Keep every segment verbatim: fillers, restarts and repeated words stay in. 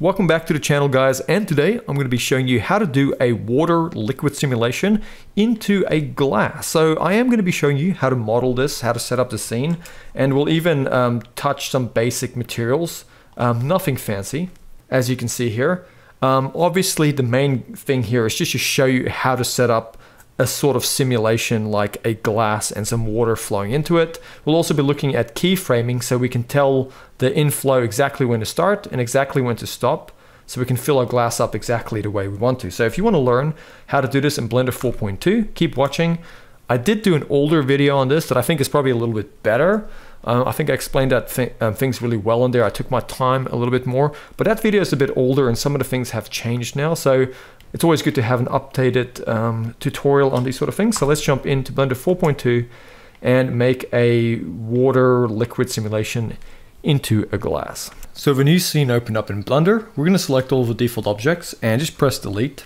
Welcome back to the channel, guys, and today I'm going to be showing you how to do a water liquid simulation into a glass. So I am going to be showing you how to model this, how to set up the scene, and we'll even um, touch some basic materials, um, nothing fancy, as you can see here. Um, obviously, the main thing here is just to show you how to set up a sort of simulation like a glass and some water flowing into it. We'll also be looking at keyframing so we can tell the inflow exactly when to start and exactly when to stop, so we can fill our glass up exactly the way we want to. So if you want to learn how to do this in Blender four point two, keep watching. I did do an older video on this that I think is probably a little bit better. Um, I think I explained that th um, things really well in there. I took my time a little bit more, but that video is a bit older and some of the things have changed now. So it's always good to have an updated um, tutorial on these sort of things. So let's jump into Blender four point two and make a water liquid simulation into a glass. So with a new scene opened up in Blender, we're gonna select all the default objects and just press delete.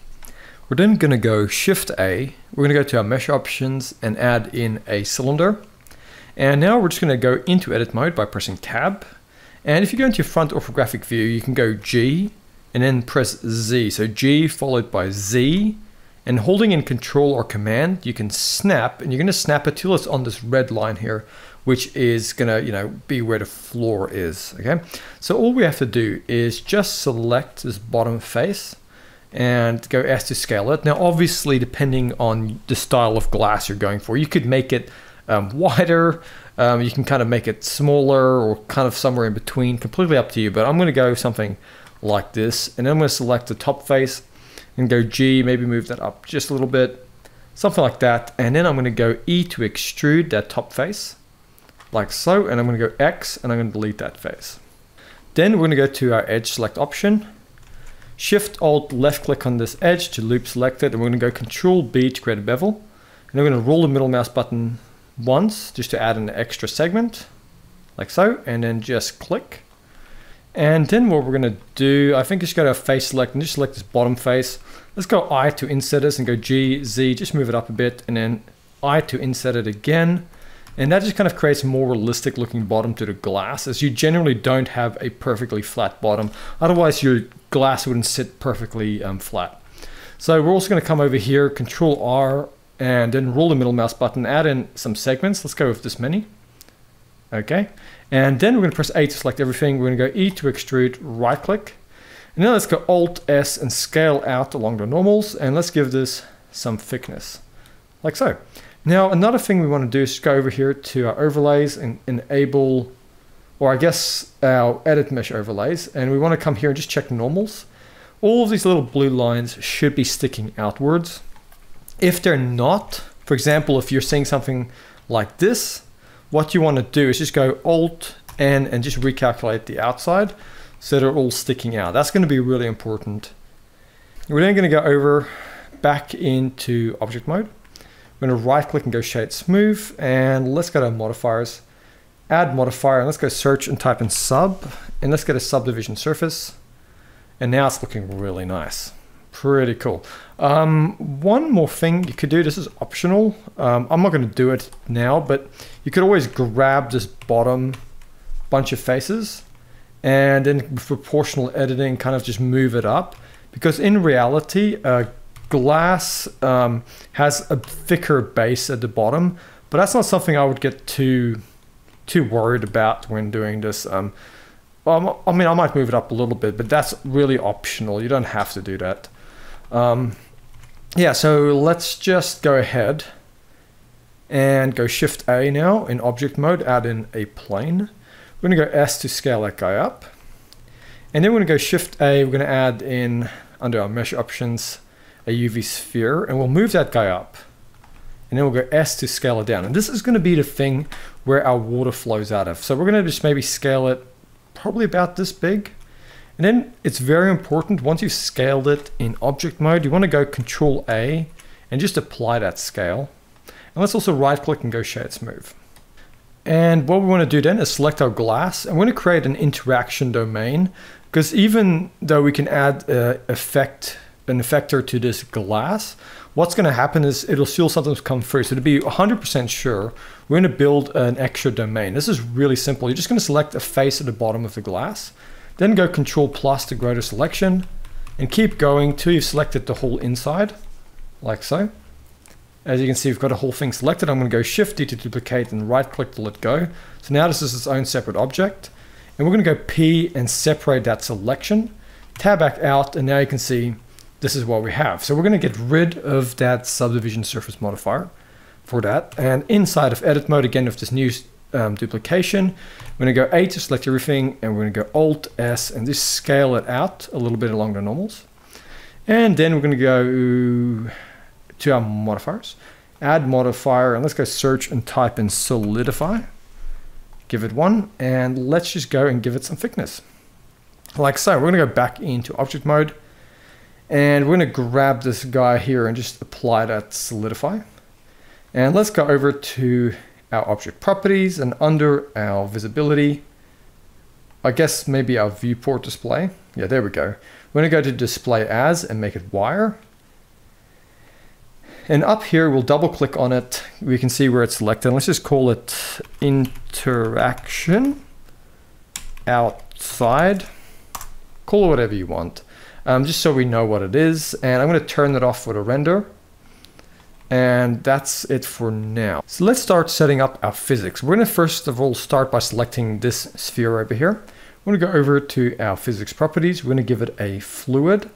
We're then gonna go Shift A. We're gonna go to our mesh options and add in a cylinder. And now we're just gonna go into edit mode by pressing tab. And if you go into your front orthographic view, you can go G, and then press Z. So G followed by Z, and holding in control or command, you can snap, and you're gonna snap it till it's on this red line here, which is gonna, you know, be where the floor is, okay? So all we have to do is just select this bottom face and go S to scale it. Now, obviously, depending on the style of glass you're going for, you could make it um, wider, um, you can kind of make it smaller or kind of somewhere in between, completely up to you, but I'm gonna go something like this, and then I'm going to select the top face and go G, maybe move that up just a little bit, something like that, and then I'm going to go E to extrude that top face like so, and I'm going to go X, and I'm going to delete that face. Then we're going to go to our edge select option, Shift Alt left click on this edge to loop select it, and we're going to go Control B to create a bevel, and we're going to roll the middle mouse button once just to add an extra segment like so, and then just click. And then what we're gonna do, I think just go to face select and just select this bottom face. Let's go I to inset this and go G, Z, just move it up a bit, and then I to inset it again. And that just kind of creates a more realistic looking bottom to the glass, as you generally don't have a perfectly flat bottom. Otherwise your glass wouldn't sit perfectly um, flat. So we're also gonna come over here, Control R, and then roll the middle mouse button, add in some segments. Let's go with this many. Okay, and then we're going to press A to select everything. We're going to go E to extrude, right click, and now let's go Alt S and scale out along the normals, and let's give this some thickness, like so. Now another thing we want to do is go over here to our overlays and enable, or I guess our edit mesh overlays, and we want to come here and just check normals. All of these little blue lines should be sticking outwards. If they're not, for example, if you're seeing something like this, what you want to do is just go Alt N and just recalculate the outside so they're all sticking out. That's going to be really important. We're then going to go over back into object mode. We're going to right click and go Shade Smooth, and let's go to modifiers, add modifier, and let's go search and type in sub, and let's get a subdivision surface, and now it's looking really nice. Pretty cool. Um, one more thing you could do, this is optional, um, I'm not going to do it now, but you could always grab this bottom bunch of faces and then with proportional editing kind of just move it up, because in reality uh, glass um, has a thicker base at the bottom, but that's not something I would get too too worried about when doing this. Um, well, I mean, I might move it up a little bit, but that's really optional, you don't have to do that. Um, yeah, so let's just go ahead and go Shift A now in object mode, add in a plane. We're going to go S to scale that guy up, and then we're going to go Shift A, we're going to add in under our mesh options a U V sphere, and we'll move that guy up, and then we'll go S to scale it down, and this is going to be the thing where our water flows out of. So we're going to just maybe scale it probably about this big. And then it's very important, once you've scaled it in object mode, you want to go Control A and just apply that scale. And let's also right click and go Shade Smooth. And what we want to do then is select our glass, and we're going to create an interaction domain, because even though we can add a effect, an effector to this glass, what's going to happen is it'll still sometimes come through. So to be one hundred percent sure, we're going to build an extra domain. This is really simple. You're just going to select a face at the bottom of the glass. Then go Control plus to grow to selection and keep going till you've selected the whole inside, like so. As you can see, we've got a whole thing selected. I'm going to go Shift D to duplicate and right click to let go. So now this is its own separate object. And we're going to go P and separate that selection, tab back out, and now you can see this is what we have. So we're going to get rid of that subdivision surface modifier for that. And inside of edit mode, again, with this new um, duplication, we're going to go A to select everything, and we're going to go Alt S and just scale it out a little bit along the normals. And then we're going to go to our modifiers, add modifier, and let's go search and type in solidify, give it one, and let's just go and give it some thickness. Like so, we're gonna go back into object mode, and we're gonna grab this guy here and just apply that solidify. And let's go over to our object properties, and under our visibility, I guess maybe our viewport display. Yeah, there we go. We're gonna go to display as and make it wire. And up here, we'll double click on it. We can see where it's selected. Let's just call it interaction outside. Call it whatever you want, um, just so we know what it is. And I'm gonna turn it off for the render. And that's it for now. So let's start setting up our physics. We're gonna first of all start by selecting this sphere over here. We're gonna go over to our physics properties. We're gonna give it a fluid.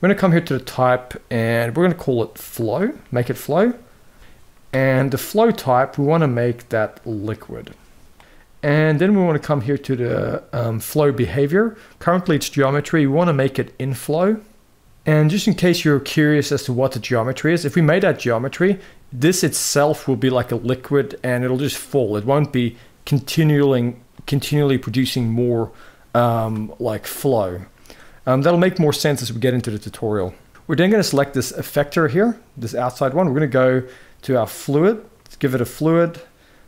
We're gonna come here to the type and we're gonna call it flow, make it flow. And the flow type, we wanna make that liquid. And then we wanna come here to the um, flow behavior. Currently it's geometry, we wanna make it inflow. And just in case you're curious as to what the geometry is, if we made that geometry, this itself will be like a liquid and it'll just fall. It won't be continually, continually producing more um, like flow. Um, that'll make more sense as we get into the tutorial. We're then gonna select this effector here, this outside one. We're gonna go to our fluid, let's give it a fluid,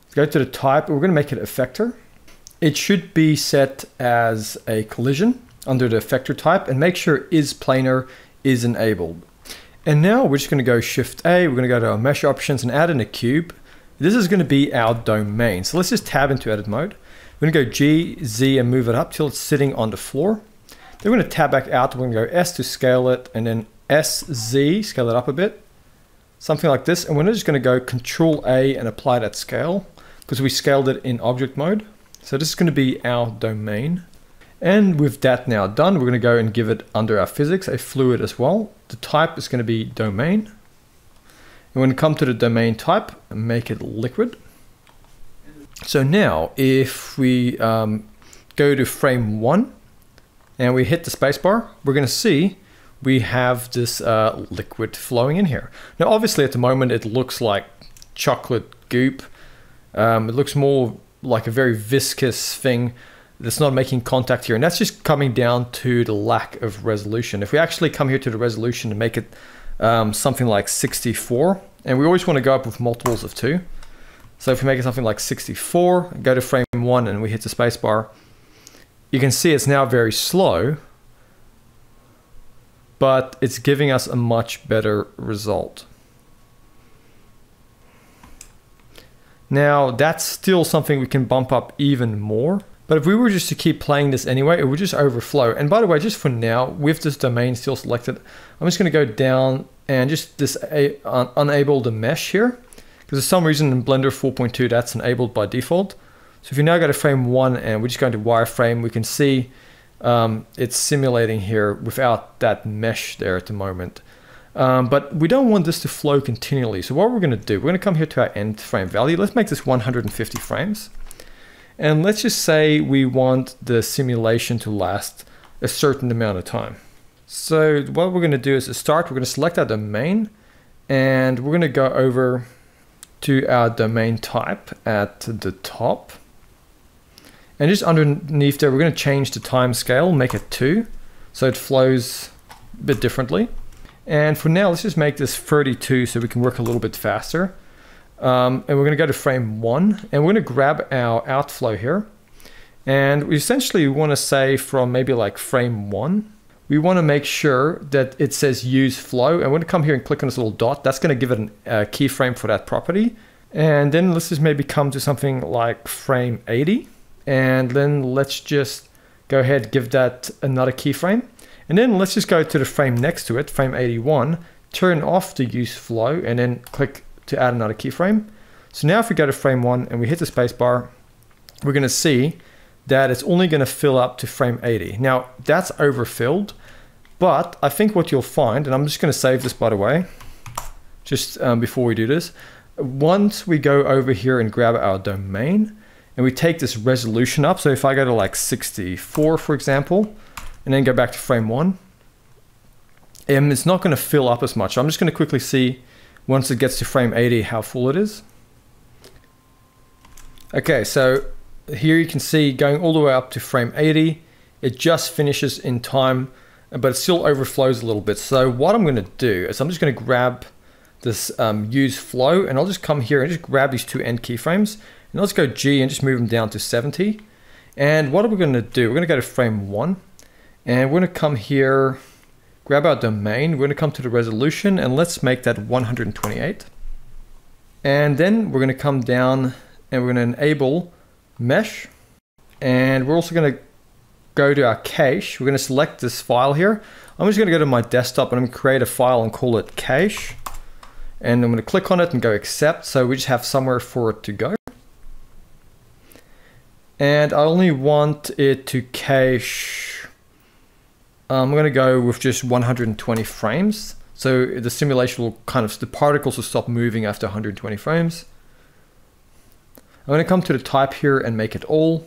let's go to the type, we're gonna make it effector. It should be set as a collision under the effector type and make sure is planar is enabled. And now we're just gonna go Shift A, we're gonna go to our mesh options and add in a cube. This is gonna be our domain. So let's just tab into edit mode. We're gonna go G, Z and move it up till it's sitting on the floor. Then we're gonna tab back out, we're gonna go S to scale it, and then S, Z, scale it up a bit, something like this. And we're just gonna go Control A and apply that scale because we scaled it in object mode. So this is gonna be our domain. And with that now done, we're gonna go and give it under our physics a fluid as well. The type is gonna be domain. And when it comes to the domain type, make it liquid. So now if we um, go to frame one, and we hit the spacebar, we're gonna see we have this uh, liquid flowing in here. Now, obviously at the moment, it looks like chocolate goop. Um, it looks more like a very viscous thing that's not making contact here. And that's just coming down to the lack of resolution. If we actually come here to the resolution and make it um, something like sixty-four, and we always wanna go up with multiples of two. So if we make it something like sixty-four, go to frame one and we hit the spacebar, you can see it's now very slow, but it's giving us a much better result. Now, that's still something we can bump up even more, but if we were just to keep playing this anyway, it would just overflow. And by the way, just for now, with this domain still selected, I'm just gonna go down and just this uh, unable the mesh here, because for some reason in Blender four point two, that's enabled by default. So if you now go to frame one and we're just going to wireframe, we can see um, it's simulating here without that mesh there at the moment. Um, but we don't want this to flow continually. So what we're going to do, we're going to come here to our end frame value. Let's make this one hundred fifty frames. And let's just say we want the simulation to last a certain amount of time. So what we're going to do is to start, we're going to select our domain and we're going to go over to our domain type at the top. And just underneath there, we're gonna change the time scale, make it two, so it flows a bit differently. And for now, let's just make this thirty-two so we can work a little bit faster. Um, and we're gonna go to frame one, and we're gonna grab our outflow here. And we essentially wanna say from maybe like frame one, we wanna make sure that it says use flow. And we're gonna come here and click on this little dot. That's gonna give it a uh, keyframe for that property. And then let's just maybe come to something like frame eighty. And then let's just Go ahead, give that another keyframe. And then let's just go to the frame next to it, frame eighty-one, turn off the use flow, and then click to add another keyframe. So now if we go to frame one and we hit the spacebar, we're gonna see that it's only gonna fill up to frame eighty. Now that's overfilled, but I think what you'll find, and I'm just gonna save this by the way, just um, before we do this, once we go over here and grab our domain, and we take this resolution up, so if I go to like sixty-four, for example, and then go back to frame one, and it's not gonna fill up as much. So I'm just gonna quickly see, once it gets to frame eighty, how full it is. Okay, so here you can see going all the way up to frame eighty, it just finishes in time, but it still overflows a little bit. So what I'm gonna do is I'm just gonna grab this um, use flow, and I'll just come here and just grab these two end keyframes, and let's go G and just move them down to seventy. And what are we gonna do? We're gonna go to frame one, and we're gonna come here, grab our domain, we're gonna come to the resolution, and let's make that one hundred twenty-eight. And then we're gonna come down and we're gonna enable mesh. And we're also gonna go to our cache. We're gonna select this file here. I'm just gonna go to my desktop and I'm gonna create a file and call it cache. And I'm gonna click on it and go accept. So we just have somewhere for it to go. And I only want it to cache, I'm gonna go with just one hundred twenty frames. So the simulation will kind of, the particles will stop moving after one hundred twenty frames. I'm gonna come to the type here and make it all.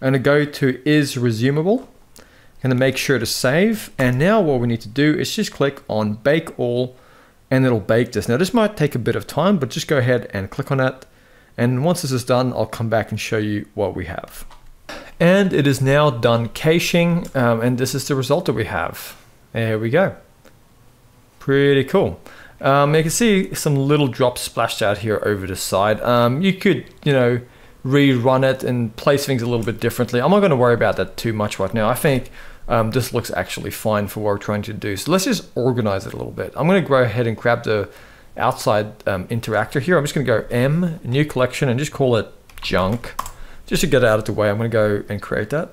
I'm gonna go to is resumable. I'm gonna make sure to save. And now what we need to do is just click on bake all and it'll bake this. Now this might take a bit of time, but just go ahead and click on it. And once this is done, I'll come back and show you what we have. And it is now done caching, um, and this is the result that we have. There we go. Pretty cool. Um, you can see some little drops splashed out here over the side. Um, you could, you know, rerun it and place things a little bit differently. I'm not gonna worry about that too much right now. I think um, this looks actually fine for what we're trying to do. So let's just organize it a little bit. I'm gonna go ahead and grab the outside um, interactor here. I'm just gonna go M, new collection, and just call it junk. Just to get it out of the way, I'm gonna go and create that.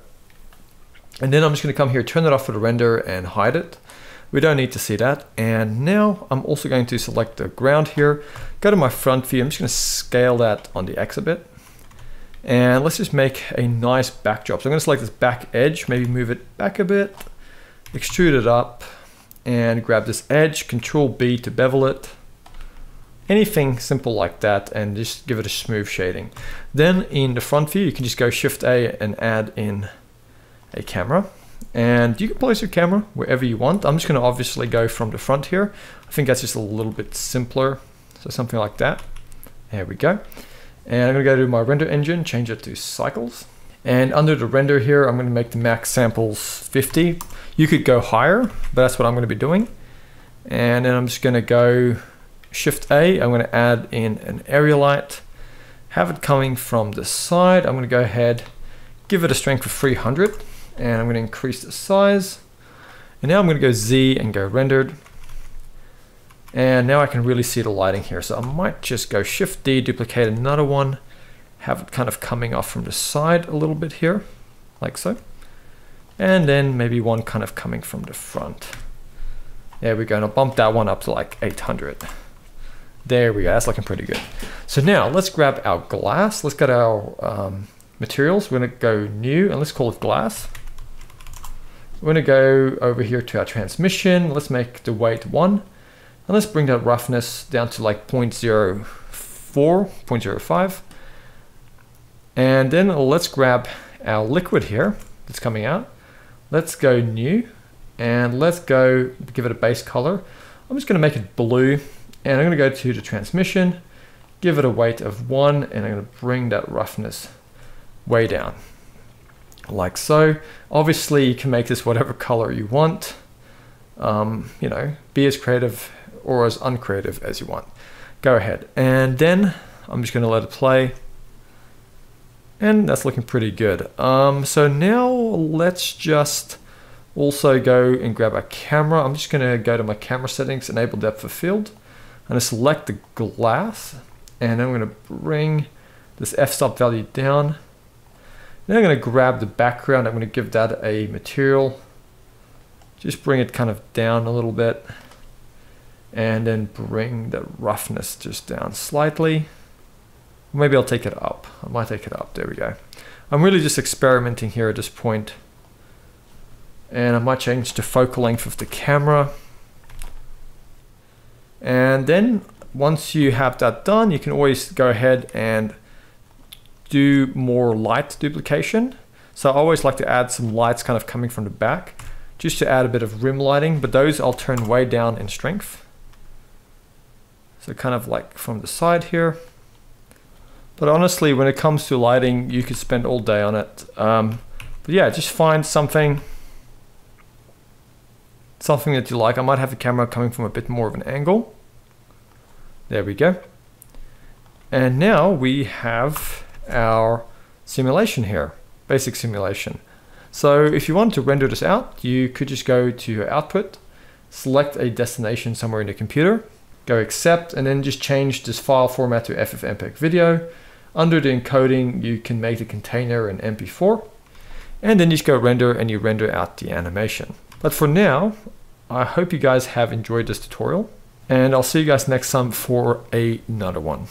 And then I'm just gonna come here, turn it off for the render and hide it. We don't need to see that. And now I'm also going to select the ground here, go to my front view, I'm just gonna scale that on the X a bit. And let's just make a nice backdrop. So I'm gonna select this back edge, maybe move it back a bit, extrude it up, and grab this edge, Control B to bevel it. Anything simple like that, and just give it a smooth shading. Then in the front view, you can just go Shift A and add in a camera. And you can place your camera wherever you want. I'm just gonna obviously go from the front here. I think that's just a little bit simpler. So something like that. There we go. And I'm gonna go to my render engine, change it to cycles. And under the render here, I'm gonna make the max samples fifty. You could go higher, but that's what I'm gonna be doing. And then I'm just gonna go Shift A, I'm gonna add in an area light, have it coming from the side. I'm gonna go ahead, give it a strength of three hundred, and I'm gonna increase the size. And now I'm gonna go Z and go rendered. And now I can really see the lighting here. So I might just go Shift D, duplicate another one, have it kind of coming off from the side a little bit here, like so. And then maybe one kind of coming from the front. There we go, and I'll bump that one up to like eight hundred. There we go, that's looking pretty good. So now let's grab our glass. Let's get our um, materials. We're gonna go new and let's call it glass. We're gonna go over here to our transmission. Let's make the weight one. And let's bring that roughness down to like zero point zero four, zero point zero five. And then let's grab our liquid here that's coming out. Let's go new and let's go give it a base color. I'm just gonna make it blue. And I'm gonna go to the transmission, give it a weight of one, and I'm gonna bring that roughness way down, like so. Obviously, you can make this whatever color you want. Um, you know, be as creative or as uncreative as you want. Go ahead, and then I'm just gonna let it play. And that's looking pretty good. Um, so now let's just also go and grab our camera. I'm just gonna go to my camera settings, enable depth of field. I'm gonna select the glass and I'm gonna bring this f-stop value down. Then I'm going to grab the background. I'm going to give that a material. Just bring it kind of down a little bit. And then bring the roughness just down slightly. Maybe I'll take it up. I might take it up. There we go. I'm really just experimenting here at this point. And I might change the focal length of the camera. And then once you have that done, you can always go ahead and do more light duplication. So I always like to add some lights kind of coming from the back, just to add a bit of rim lighting, but those I'll turn way down in strength. So kind of like from the side here. But honestly, when it comes to lighting, you could spend all day on it. Um, but yeah, just find something, something that you like. I might have the camera coming from a bit more of an angle. There we go. And now we have our simulation here, basic simulation. So if you want to render this out, you could just go to your output, select a destination somewhere in the computer, go accept, and then just change this file format to FFmpeg video. Under the encoding, you can make the container an M P four, and then just go render, and you render out the animation. But for now, I hope you guys have enjoyed this tutorial, and I'll see you guys next time for another one.